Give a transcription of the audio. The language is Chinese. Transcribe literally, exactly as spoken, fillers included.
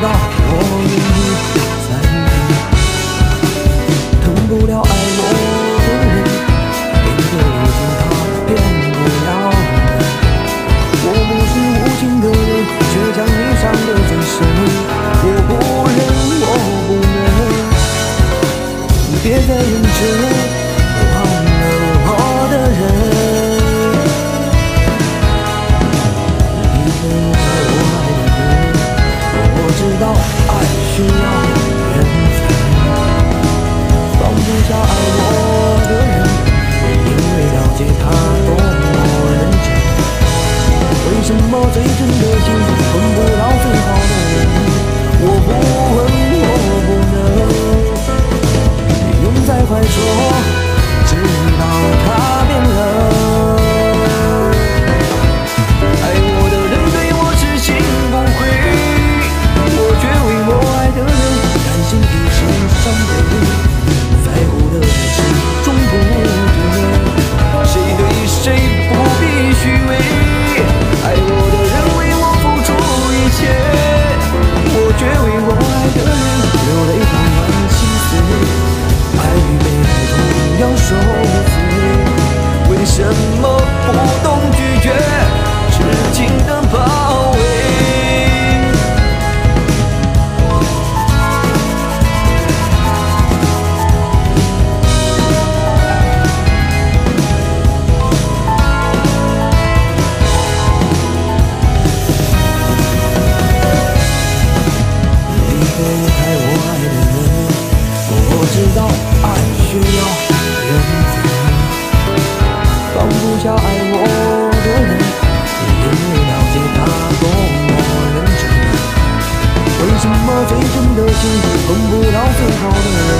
到我愿意在你，等不了爱我的人，变得流行他变不了你。我不是无情的人，却将你伤得最深。我不忍，我不能，你别再认真，忘了我的人。 知道爱需要缘分，放不下爱我的人，因为了解他多么认真。为什么最真的心碰不到最好的人？我不问，我不能。你拥在怀中，直到他变冷。 最真的心，碰不到最好的人。